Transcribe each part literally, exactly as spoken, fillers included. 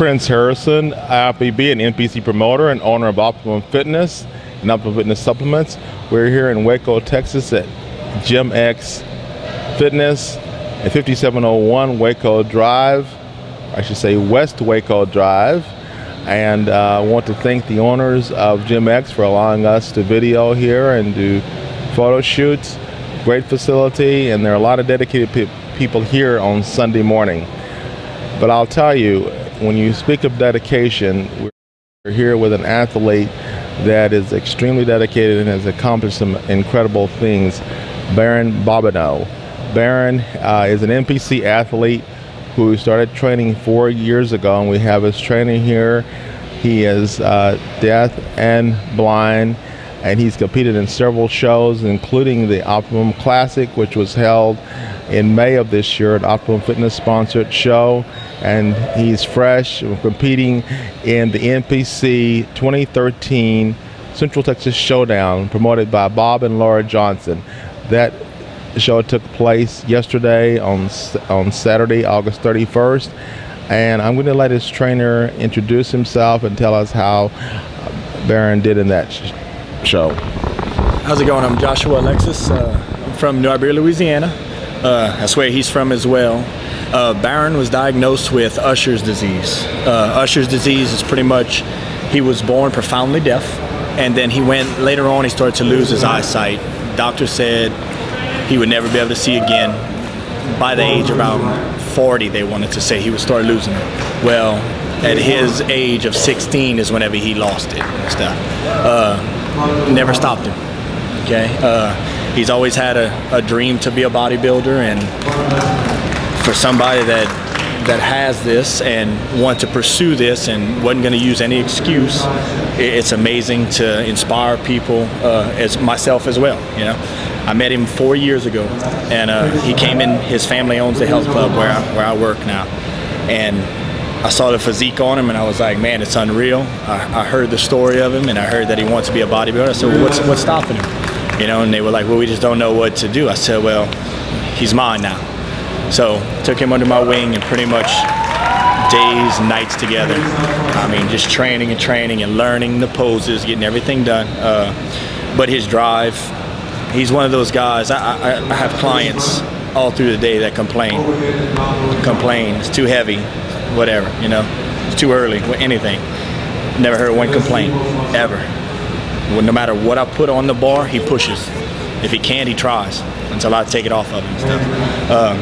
Prince Harrison, I O P B and N P C promoter and owner of Optimum Fitness and Optimum Fitness Supplements. We're here in Waco, Texas at Gym X Fitness at fifty-seven oh one Waco Drive, I should say West Waco Drive. And uh, I want to thank the owners of Gym X for allowing us to video here and do photo shoots. Great facility, and there are a lot of dedicated pe people here on Sunday morning. But I'll tell you, when you speak of dedication, we're here with an athlete that is extremely dedicated and has accomplished some incredible things. Baron Babineaux. Baron uh, is an N P C athlete who started training four years ago, and we have his training here. He is uh, deaf and blind, and he's competed in several shows, including the Optimum Classic, which was held in May of this year, an Optimum Fitness sponsored show. And he's fresh, competing in the N P C twenty thirteen Central Texas Showdown, promoted by Bob and Laura Johnson. That show took place yesterday on, on Saturday, August thirty-first. And I'm gonna let his trainer introduce himself and tell us how Baron did in that sh show. How's it going? I'm Joshua Alexis. Uh, I'm from New Iberia, Louisiana. Uh, that's where he's from as well. Uh, Baron was diagnosed with Usher's disease. Uh, Usher's disease is pretty much, he was born profoundly deaf, and then he went, later on he started to lose his eyesight. Doctor said he would never be able to see again. By the age of about forty, they wanted to say he would start losing it. Well, at his age of sixteen is whenever he lost it and stuff. Uh, never stopped him, okay? Uh, he's always had a, a dream to be a bodybuilder, and for somebody that, that has this and wants to pursue this and wasn't gonna use any excuse, it's amazing to inspire people, uh, as myself as well, you know? I met him four years ago, and uh, he came in. His family owns the health club where I, where I work now, and I saw the physique on him, and I was like, man, it's unreal. I, I heard the story of him, and I heard that he wants to be a bodybuilder. I said, well, what's, what's stopping him? You know, and they were like, well, we just don't know what to do. I said, well, he's mine now. So took him under my wing, and pretty much days and nights together. I mean, just training and training and learning the poses, getting everything done. Uh, but his drive. He's one of those guys. I, I, I have clients all through the day that complain, complain. It's too heavy, whatever, you know. It's too early, anything. Never heard one complain, ever. Well, no matter what I put on the bar, he pushes. If he can't, he tries until I take it off of him and stuff. Um,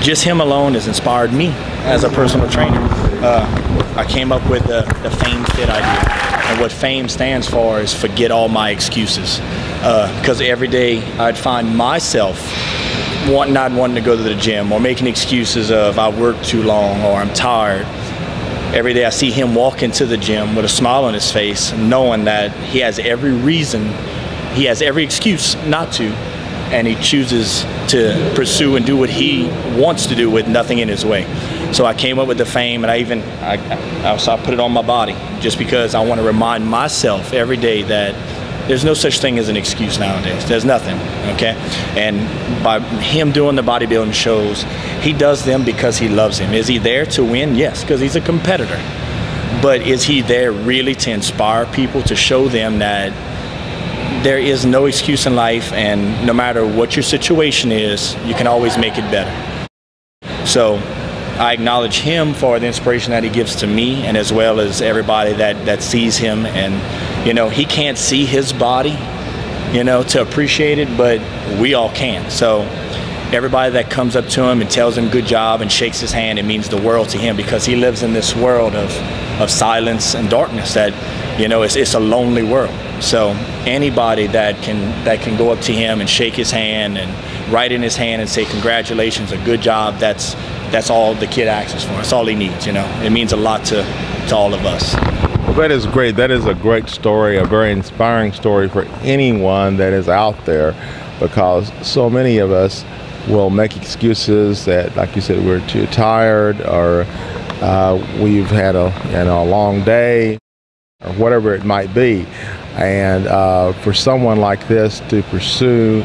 just him alone has inspired me as a personal trainer. Uh, I came up with the, the Fame Fit idea. And what FAME stands for is forget all my excuses. Because uh, every day I'd find myself want, not wanting to go to the gym or making excuses of I work too long or I'm tired. Every day I see him walk into the gym with a smile on his face, knowing that he has every reason, he has every excuse not to, and he chooses to pursue and do what he wants to do with nothing in his way. So I came up with the Fame, and I even, I, I, so I put it on my body just because I want to remind myself every day that there's no such thing as an excuse nowadays. There's nothing, okay? And by him doing the bodybuilding shows, he does them because he loves him. Is he there to win? Yes, because he's a competitor. But is he there really to inspire people, to show them that there is no excuse in life, and no matter what your situation is, you can always make it better? So I acknowledge him for the inspiration that he gives to me, and as well as everybody that, that sees him. And, you know, he can't see his body, you know, to appreciate it, but we all can. So everybody that comes up to him and tells him good job and shakes his hand, it means the world to him, because he lives in this world of, of silence and darkness that, you know, it's, it's a lonely world. So anybody that can, that can go up to him and shake his hand and write in his hand and say congratulations or good job, that's, that's all the kid asks for. That's all he needs, you know. It means a lot to, to all of us. Well, that is great. That is a great story, a very inspiring story for anyone that is out there, because so many of us will make excuses that, like you said, we're too tired, or uh, we've had a, you know, a long day, or whatever it might be. And uh, for someone like this to pursue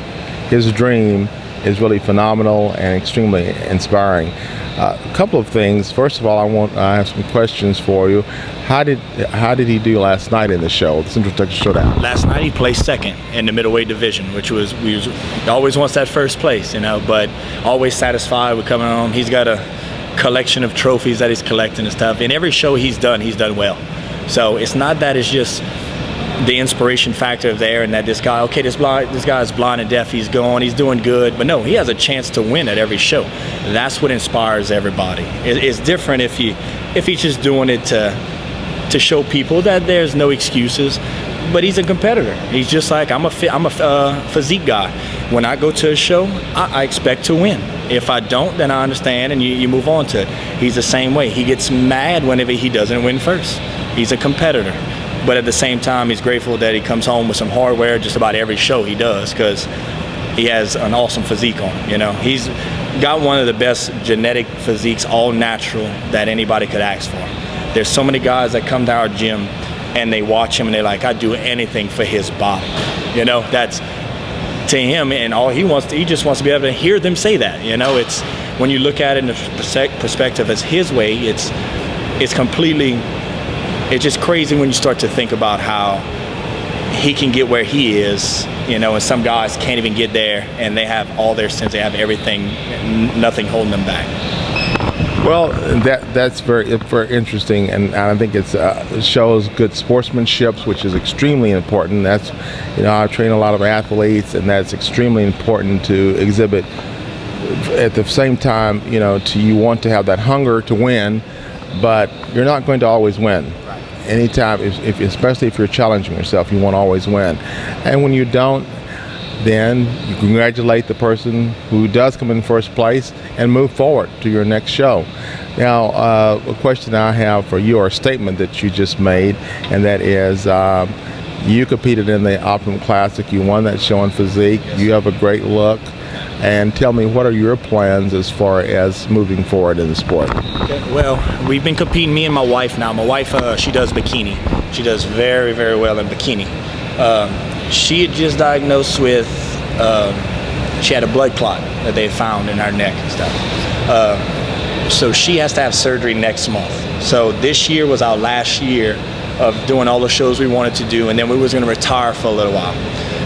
his dream is really phenomenal and extremely inspiring. Uh, a couple of things. First of all, I want I have some questions for you. How did how did he do last night in the show, the Central Texas Showdown? Last night he placed second in the middleweight division, which was we was, he always wants that first place, you know. But always satisfied with coming home. He's got a collection of trophies that he's collecting and stuff. And every show he's done, he's done well. So it's not that it's just the inspiration factor there and that this guy, okay, this blind, this guy's blind and deaf, he's going, he's doing good, but no, he has a chance to win at every show. That's what inspires everybody. It, it's different if he, if he's just doing it to to show people that there's no excuses, but he's a competitor. He's just like, I'm a, I'm a uh, physique guy. When I go to a show, I, I expect to win. If I don't, then I understand and you, you move on to it. He's the same way. He gets mad whenever he doesn't win first. He's a competitor. But at the same time, he's grateful that he comes home with some hardware just about every show he does, because he has an awesome physique on him, you know. He's got one of the best genetic physiques, all natural, that anybody could ask for. There's so many guys that come to our gym and they watch him and they're like, I'd do anything for his body. You know, that's to him, and all he wants to, he just wants to be able to hear them say that. You know, it's, when you look at it in the perspective as his way, it's, it's completely, it's just crazy when you start to think about how he can get where he is, you know, and some guys can't even get there, and they have all their sins, they have everything, nothing holding them back. Well, that that's very very interesting, and I think it's uh, it shows good sportsmanship, which is extremely important. That's, you know, I train a lot of athletes, and that's extremely important to exhibit. At the same time, you know, to you want to have that hunger to win, but you're not going to always win. Anytime, if, if especially if you're challenging yourself, you won't always win, and when you don't, then you congratulate the person who does come in first place and move forward to your next show. Now, uh, a question I have for you, or a statement that you just made, and that is, uh, you competed in the Optimum Classic, you won that show in physique, you have a great look, and tell me, what are your plans as far as moving forward in the sport? Well, we've been competing, me and my wife now. My wife, uh, she does bikini. She does very, very well in bikini. Uh, She had just diagnosed with, uh, she had a blood clot that they found in her neck and stuff. Uh, so she has to have surgery next month. So this year was our last year of doing all the shows we wanted to do, and then we was gonna retire for a little while.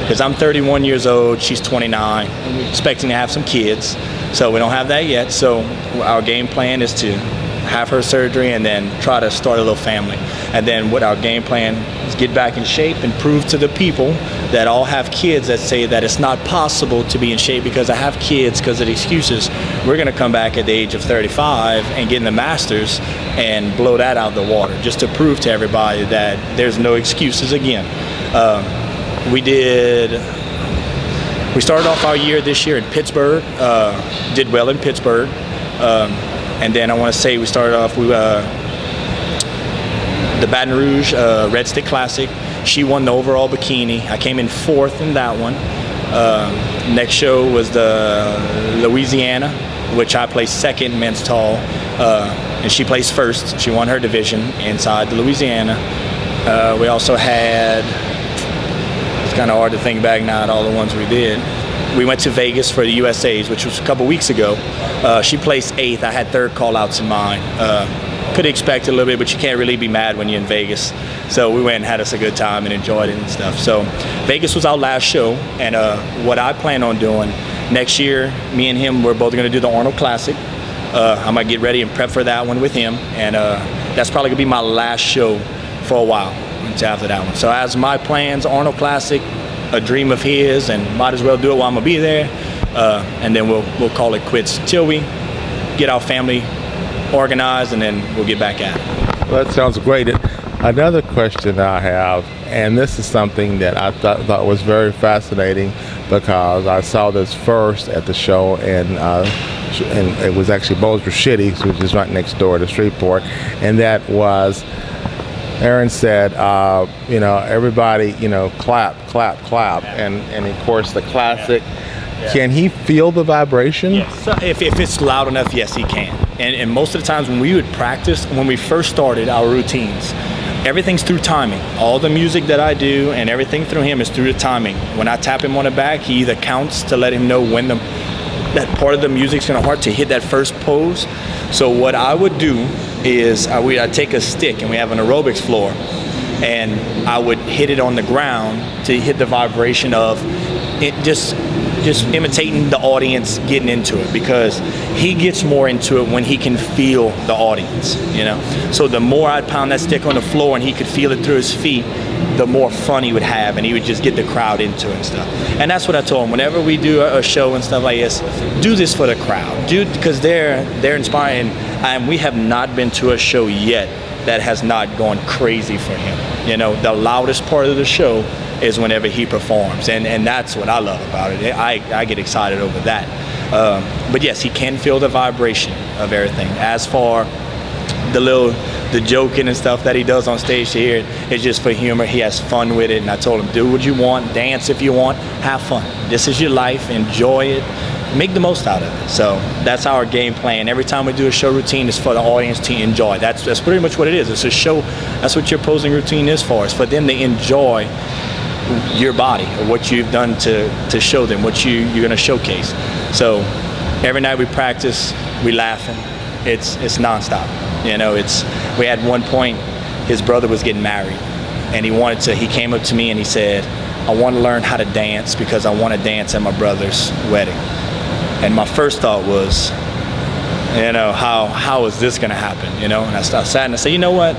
Because I'm thirty-one years old, she's twenty-nine, expecting to have some kids. So we don't have that yet. So our game plan is to have her surgery and then try to start a little family. And then what our game plan is, get back in shape and prove to the people that all have kids that say that it's not possible to be in shape because I have kids, because of the excuses. We're gonna come back at the age of thirty-five and get in the Masters and blow that out of the water, just to prove to everybody that there's no excuses again. Um, we did, we started off our year this year in Pittsburgh, uh, did well in Pittsburgh. Um, And then I want to say we started off with uh, the Baton Rouge uh, Red Stick Classic. She won the overall bikini. I came in fourth in that one. Uh, next show was the Louisiana, which I placed second men's tall. Uh, and she placed first. She won her division inside the Louisiana. Uh, we also had, it's kind of hard to think back now at all the ones we did. We went to Vegas for the U S A's, which was a couple weeks ago. Uh, she placed eighth. I had third call-outs in mine. Uh, could expect a little bit, but you can't really be mad when you're in Vegas. So we went and had us a good time and enjoyed it and stuff. So Vegas was our last show, and uh, what I plan on doing next year, me and him, we're both going to do the Arnold Classic. Uh, I'm going to get ready and prep for that one with him, and uh, that's probably going to be my last show for a while until after that one. So as my plans, Arnold Classic, a dream of his, and might as well do it while I'm gonna be there, uh, and then we'll we'll call it quits till we get our family organized, and then we'll get back at it. Well, that sounds great. Another question I have, and this is something that I th thought was very fascinating, because I saw this first at the show, and uh, and it was actually Bossier City, which is right next door to Shreveport, and that was, Aaron said, uh, you know, everybody, you know, clap, clap, clap, yeah. and, and of course the classic. Yeah. Yeah. Can he feel the vibration? Yes. So if, if it's loud enough, yes, he can. And, and most of the times when we would practice, when we first started our routines, everything's through timing. All the music that I do and everything through him is through the timing. When I tap him on the back, he either counts to let him know when the that part of the music's kind of hard to hit that first pose. So what I would do is I would I'd take a stick, and we have an aerobics floor, and I would hit it on the ground to hit the vibration of it, just just imitating the audience getting into it, because he gets more into it when he can feel the audience, you know. So the more I'd pound that stick on the floor and he could feel it through his feet, the more fun he would have, and he would just get the crowd into it and stuff. And that's what I told him, whenever we do a show and stuff like this, do this for the crowd, dude, because they're they're inspiring, and we have not been to a show yet that has not gone crazy for him. You know, the loudest part of the show is whenever he performs, and and that's what I love about it. I, I get excited over that. Um, but yes, he can feel the vibration of everything. As far the little the joking and stuff that he does on stage here, it's just for humor. He has fun with it, and I told him, do what you want, dance if you want, have fun. This is your life, enjoy it, make the most out of it. So that's our game plan. Every time we do a show routine, it's for the audience to enjoy. That's that's pretty much what it is. It's a show. That's what your posing routine is for. It's for them to enjoy your body, or what you've done to to show them, what you you're gonna showcase. So every night we practice, we laughing. It's it's nonstop. You know, it's we had one point his brother was getting married, and he wanted to. He came up to me and he said, "I want to learn how to dance because I want to dance at my brother's wedding." And my first thought was, you know, how how is this gonna happen? You know, and I sat and I said, you know what?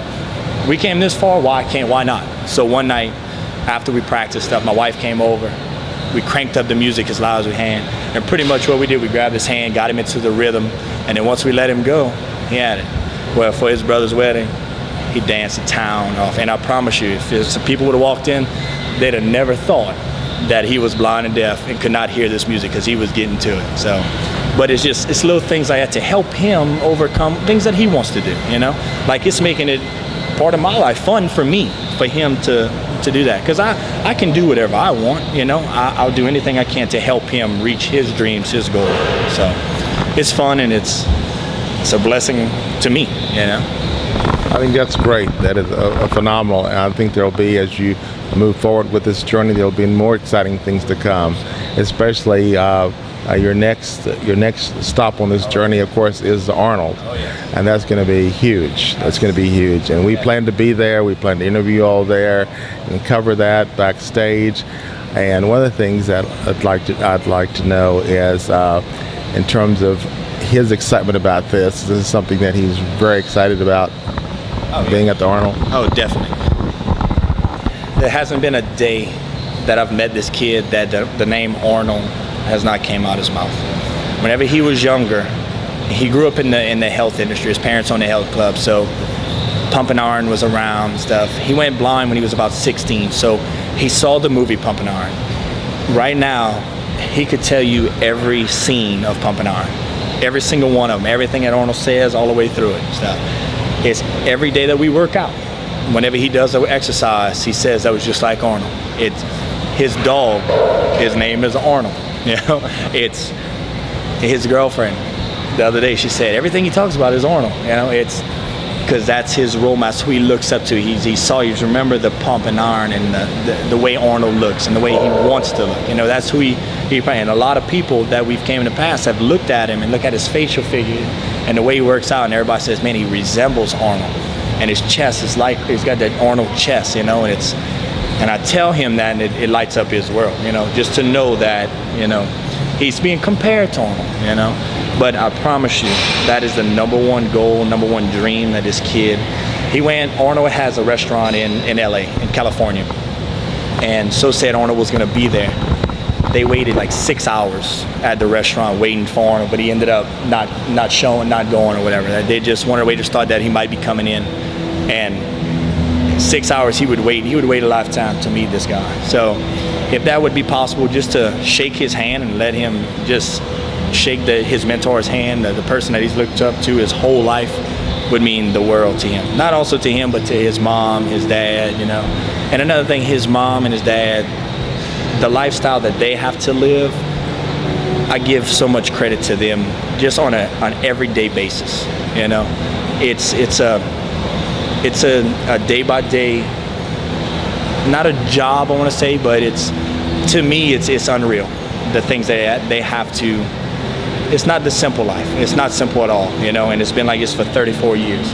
We came this far. Why can't? Why not? So one night, after we practiced stuff, my wife came over. We cranked up the music as loud as we can, and pretty much what we did, we grabbed his hand, got him into the rhythm, and then once we let him go, he had it. Well, for his brother's wedding, he danced the town off, and I promise you, if some people would have walked in, they'd have never thought that he was blind and deaf and could not hear this music, because he was getting to it. So, but it's just, it's little things like that to help him overcome things that he wants to do, you know? Like, it's making it part of my life, fun for me, for him to to do that, because I I can do whatever I want, you know. I, I'll do anything I can to help him reach his dreams, his goal. So it's fun, and it's it's a blessing to me, you know. I think that's great. That is a, a phenomenal, and I think there'll be, as you move forward with this journey, there'll be more exciting things to come, especially uh, uh, your next your next stop on this journey, of course, is Arnold. Oh, yeah. And that's going to be huge. That's going to be huge. And we plan to be there. We plan to interview all there and cover that backstage. And one of the things that I'd like to, I'd like to know is, uh, in terms of his excitement about this, this is something that he's very excited about, oh, being yeah. at the Arnold. Oh, definitely. There hasn't been a day that I've met this kid that the, the name Arnold has not came out his mouth. Whenever he was younger, he grew up in the in the health industry. His parents owned a health club, so Pumpin' Iron was around and stuff. He went blind when he was about sixteen, so he saw the movie Pumpin' Iron. Right now, he could tell you every scene of Pumpin' Iron, every single one of them, everything that Arnold says, all the way through it and stuff. It's every day that we work out. Whenever he does the exercise, he says that was just like Arnold. It's his dog. His name is Arnold. You know, it's his girlfriend. The other day she said everything he talks about is Arnold, you know. It's because that's his role model, that's who he looks up to. He's, he saw you remember the Pumpin' Iron, and the, the, the way Arnold looks and the way he wants to look, you know. That's who he he playing. A lot of people that we've came in the past have looked at him and look at his facial figure and the way he works out, and everybody says, man, he resembles Arnold, and his chest is like, he's got that Arnold chest, you know. And it's, and I tell him that, and it, it lights up his world, you know, just to know that, you know, he's being compared to Arnold, you know. But I promise you, that is the number one goal, number one dream that this kid, he went, Arnold has a restaurant in, in L A, in California. And so said Arnold was gonna be there. They waited like six hours at the restaurant waiting for Arnold, but he ended up not, not showing, not going or whatever. They just wanted a way to start that he might be coming in. And six hours he would wait, he would wait a lifetime to meet this guy. So if that would be possible, just to shake his hand and let him just shake the, his mentor's hand, the, the person that he's looked up to his whole life, would mean the world to him. Not also to him, but to his mom, his dad, you know. And another thing, his mom and his dad, the lifestyle that they have to live, I give so much credit to them, just on a on everyday basis, you know. It's it's a it's a, a day by day, not a job I want to say, but it's, to me, it's it's unreal, the things that they have to it's not the simple life. It's not simple at all, you know, and it's been like this for thirty-four years.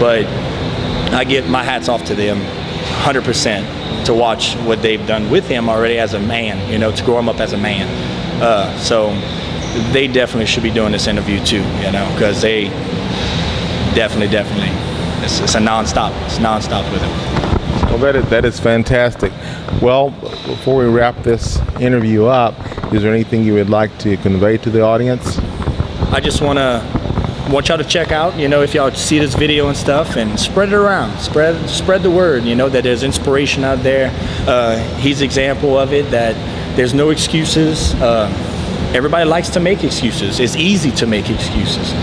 But I give my hats off to them one hundred percent to watch what they've done with him already as a man, you know, to grow him up as a man. Uh, so they definitely should be doing this interview too, you know, because they definitely, definitely, it's, it's a non-stop. It's non-stop with them. Well, that is, that is fantastic. Well, before we wrap this interview up, is there anything you would like to convey to the audience? I just want to want y'all to check out, you know, if y'all see this video and stuff, and spread it around. Spread spread the word, you know, that there's inspiration out there. Uh, he's an example of it, that there's no excuses. Uh, everybody likes to make excuses. It's easy to make excuses.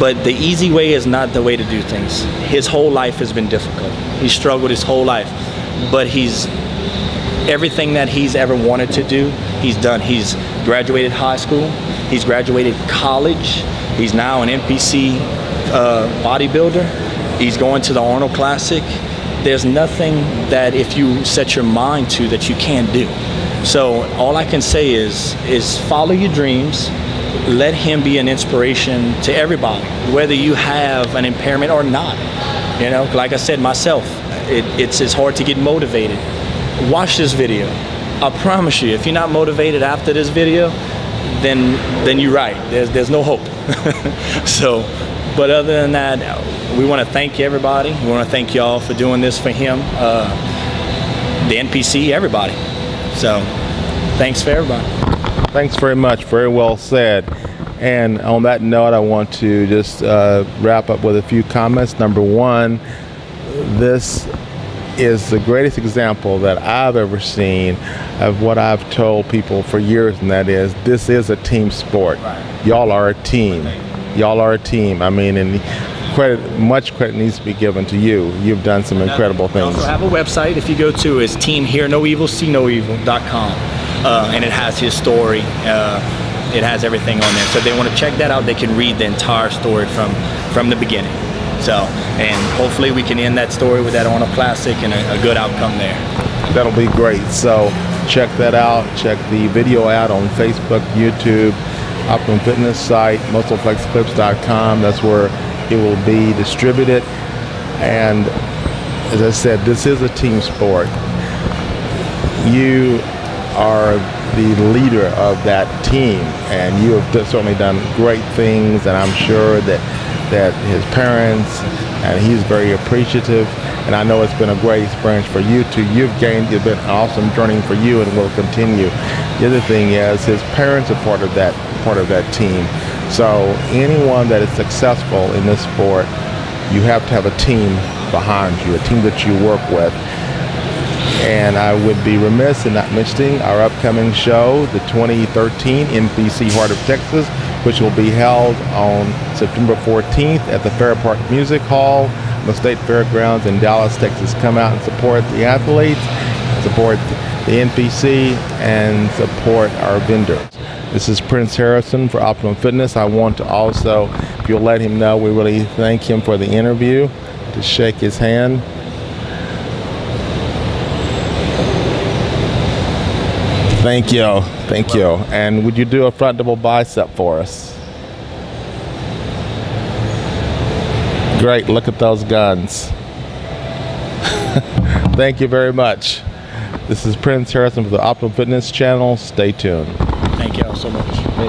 But the easy way is not the way to do things. His whole life has been difficult. He struggled his whole life, but he's, everything that he's ever wanted to do, he's done. He's graduated high school, he's graduated college, he's now an N P C uh, bodybuilder, he's going to the Arnold Classic. There's nothing that if you set your mind to that you can't do. So all I can say is, is follow your dreams. Let him be an inspiration to everybody, whether you have an impairment or not. You know, like I said myself, it, it's, it's hard to get motivated. Watch this video. I promise you, if you're not motivated after this video, then then you're right. There's, there's no hope. So, but other than that, we want to thank everybody. We want to thank y'all for doing this for him, uh, the N P C, everybody. So, thanks for everybody. Thanks very much. Very well said. And on that note, I want to just uh, wrap up with a few comments. Number one, this is the greatest example that I've ever seen of what I've told people for years, and that is, this is a team sport. Y'all are a team. Y'all are a team. I mean, and credit, much credit needs to be given to you. You've done some incredible things. We also have a website. If you go to, it's team here no evil see no evil dot com. Uh, and it has his story, uh, it has everything on there. So if they want to check that out, they can read the entire story from from the beginning. So, and hopefully we can end that story with that Arnold Classic and a, a good outcome there. That'll be great. So check that out. Check the video out on Facebook, YouTube, Optimum Fitness site, muscle flex clips dot com. That's where it will be distributed. And as I said, this is a team sport. You are the leader of that team, and you have certainly done great things, and I'm sure that that his parents, and he's very appreciative, and I know it's been a great experience for you too. You've gained, it's been an awesome journey for you, and will continue. The other thing is, his parents are part of that part of that team. So anyone that is successful in this sport, you have to have a team behind you, a team that you work with. And I would be remiss in not mentioning our upcoming show, the twenty thirteen N P C Heart of Texas, which will be held on September fourteenth at the Fair Park Music Hall, the State Fairgrounds in Dallas, Texas. Come out and support the athletes, support the N P C, and support our vendors. This is Prince Harrison for Optimum Fitness. I want to also, if you'll let him know, we really thank him for the interview, to shake his hand. Thank you, thank you. And would you do a front double bicep for us? Great, look at those guns. Thank you very much. This is Prince Harrison for the Optimum Fitness Channel. Stay tuned. Thank you all so much.